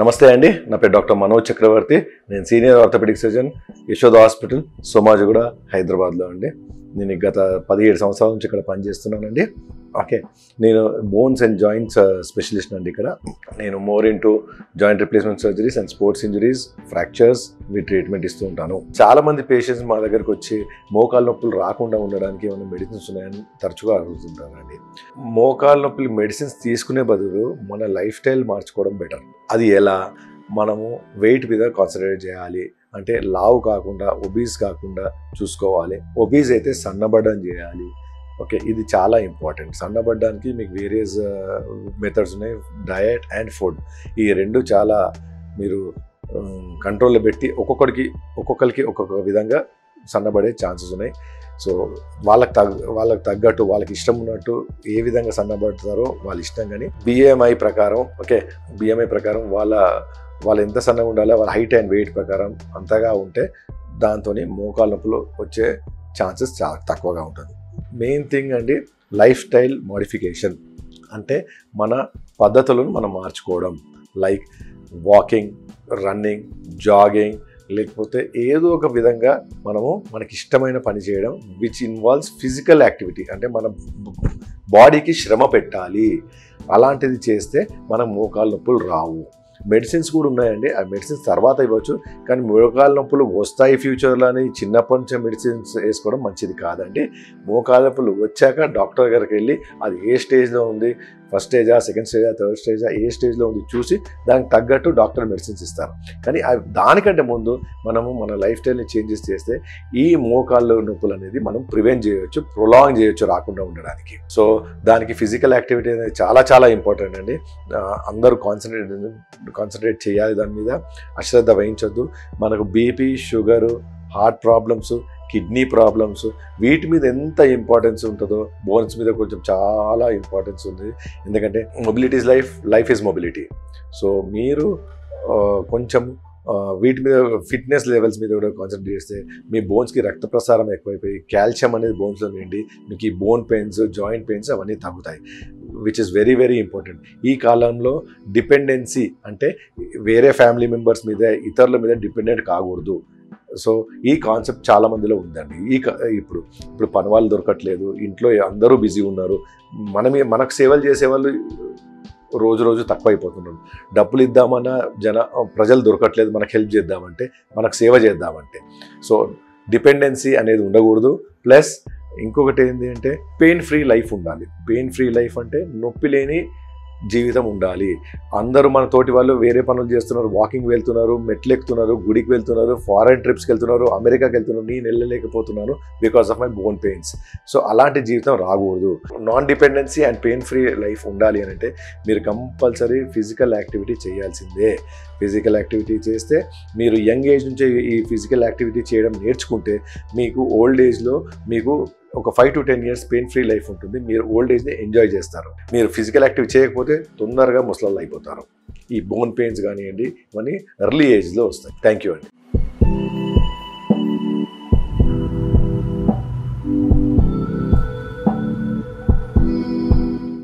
నమస్తే అండి నా పేరు డాక్టర్ మనోజ్ చక్రవర్తి నేను senior orthopaedic surgeon Yashoda hospital Somajiguda Hyderabad లో అండి నేను గత 17 సంవత్సరాల నుంచి ఇక్కడ పని చేస్తున్నానండి ఓకే నేను బోన్స్ అండ్ జాయింట్స్ స్పెషలిస్ట్ అండి ఇక్కడ నేను more into joint replacement surgeries and sports injuries fractures వి ట్రీట్మెంట్ ఇస్తూ ఉంటాను చాలా మంది పేషెంట్స్ మా దగ్గరికి వచ్చి మోకాళ్ళ నొప్పులు రాకుండా ఉండడానికి ఏమైనా మెడిసిన్స్ ఉన్నాయని తరచుగా అడుగుతుంటానండి మోకాళ్ళ నొప్పులు మెడిసిన్స్ తీసుకునే బదులు మన లైఫ్ స్టైల్ మార్చుకోవడం బెటర్ అది ఎలా మనము వెయిట్ మీద కాన్సన్ట్రేట్ చేయాలి అంటే లావు కాకుండా ఒబీస్ కాకుండా చూసుకోవాలి ఒబీస్ అయితే సన్నబడడం చేయాలి ఓకే ఇది చాలా ఇంపార్టెంట్ సన్నబడడానికి మీకు వేరియస్ మెథడ్స్ ఉన్నాయి డయట్ అండ్ ఫుడ్ ఈ రెండు చాలా మీరు కంట్రోల్లో పెట్టి ఒక్కొక్కరికి ఒక్కొక్క విధంగా సన్నబడే ఛాన్సెస్ ఉన్నాయి సో వాళ్ళకి తగ్గట్టు వాళ్ళకి ఇష్టం ఉన్నట్టు ఏ విధంగా సన్నబడతారో వాళ్ళ ఇష్టం కానీ బిఎంఐ ప్రకారం ఓకే బిఎంఐ ప్రకారం వాళ్ళు ఎంత సన్నగా ఉండాలో వాళ్ళ హైట్ అండ్ వెయిట్ ప్రకారం అంతగా ఉంటే దాంతో మోకాళ్ళ నొప్పులు వచ్చే ఛాన్సెస్ చాలా తక్కువగా ఉంటుంది మెయిన్ థింగ్ అండి లైఫ్ స్టైల్ మోడిఫికేషన్ అంటే మన పద్ధతులను మనం మార్చుకోవడం లైక్ వాకింగ్ రన్నింగ్ జాగింగ్ లేకపోతే ఏదో ఒక విధంగా మనము మనకి ఇష్టమైన పని చేయడం విచ్ ఇన్వాల్వ్స్ ఫిజికల్ యాక్టివిటీ అంటే మన బాడీకి శ్రమ పెట్టాలి అలాంటిది చేస్తే మన మోకాళ్ళ నొప్పులు రావు మెడిసిన్స్ కూడా ఉన్నాయండి ఆ మెడిసిన్స్ తర్వాత ఇవ్వచ్చు కానీ మోకాళ్ళ నొప్పులు వస్తాయి ఫ్యూచర్లో అని చిన్నప్పటి నుంచే మెడిసిన్స్ వేసుకోవడం మంచిది కాదండి మోకాళ్ళ నొప్పులు వచ్చాక డాక్టర్ గారికి వెళ్ళి అది ఏ స్టేజ్లో ఉంది ఫస్ట్ స్టేజా సెకండ్ స్టేజా థర్డ్ స్టేజా ఏ స్టేజ్లో ఉంది చూసి దానికి తగ్గట్టు డాక్టర్ మెడిసిన్స్ ఇస్తారు కానీ దానికంటే ముందు మనము మన లైఫ్ స్టైల్ని చేంజెస్ చేస్తే ఈ మోకాళ్ళ నొప్పులు అనేది మనం ప్రివెంట్ చేయవచ్చు ప్రొలాంగ్ చేయవచ్చు రాకుండా ఉండడానికి సో దానికి ఫిజికల్ యాక్టివిటీ అనేది చాలా చాలా ఇంపార్టెంట్ అండి అందరూ కాన్సన్ట్రేట్ చేయాలి దాని మీద అశ్రద్ధ వహించొద్దు మనకు BP sugar heart problems kidney problems వీటి మీద ఎంత ఇంపార్టెన్స్ ఉంటుందో బోన్స్ మీద కొంచెం చాలా ఇంపార్టెన్స్ ఉంది ఎందుకంటే mobility is life life is mobility so మీరు కొంచెం వీటి మీద ఫిట్నెస్ లెవెల్స్ మీద కూడా కాన్సన్ట్రేట్ చేస్తే మీ బోన్స్కి రక్త ప్రసారం ఎక్కువైపోయి కాల్షియం అనేది బోన్స్లో నిండి మీకు ఈ బోన్ పెయిన్స్ జాయింట్ పెయిన్స్ అవన్నీ తగ్గుతాయి which is very very important ఈ కాలంలో డిపెండెన్సీ అంటే వేరే ఫ్యామిలీ మెంబర్స్ మీద ఇతరుల మీద డిపెండెంట్ కాకూడదు సో ఈ కాన్సెప్ట్ చాలా మందిలో ఉందండి ఇప్పుడు పని వాళ్ళు దొరకట్లేదు ఇంట్లో అందరూ బిజీ ఉన్నారు మనకు సేవలు చేసేవాళ్ళు రోజు తక్కువైపోతున్నాడు డబ్బులు ఇద్దామన్నా ప్రజలు దొరకట్లేదు మనకు హెల్ప్ చేద్దామంటే మనకు సేవ చేద్దామంటే సో డిపెండెన్సీ అనేది ఉండకూడదు ప్లస్ ఇంకొకటి ఏంటి అంటే పెయిన్ ఫ్రీ లైఫ్ ఉండాలి పెయిన్ ఫ్రీ లైఫ్ అంటే నొప్పి లేని జీవితం ఉండాలి అందరూ మన తోటి వాళ్ళు వేరే పనులు చేస్తున్నారు వాకింగ్ వెళ్తున్నారు మెట్లు ఎక్కుతున్నారు గుడికి వెళ్తున్నారు ఫారెన్ ట్రిప్స్కి వెళ్తున్నారు అమెరికాకి వెళ్తున్నారు నేను వెళ్ళలేకపోతున్నాను because of my bone pains so అలాంటి జీవితం రాకూడదు non dependency and pain free life ఉండాలి అని అంటే మీరు కంపల్సరీ ఫిజికల్ యాక్టివిటీ చేయాల్సిందే ఫిజికల్ యాక్టివిటీ చేస్తే మీరు యంగ్ ఏజ్ నుంచే ఈ ఫిజికల్ యాక్టివిటీ చేయడం నేర్చుకుంటే మీకు ఓల్డ్ ఏజ్లో మీకు ఒక 5 to 10 years pain free life ఉంటుంది మీరు ఓల్డ్ ఏజ్ని ఎంజాయ్ చేస్తారు మీరు ఫిజికల్ యాక్టివిటీ చేయకపోతే తొందరగా ముసలాళ్ళు అయిపోతారు ఈ బోన్ పెయిన్స్ కానివ్వండి ఇవన్నీ ఎర్లీ ఏజ్లో వస్తాయి థ్యాంక్ యూ అండి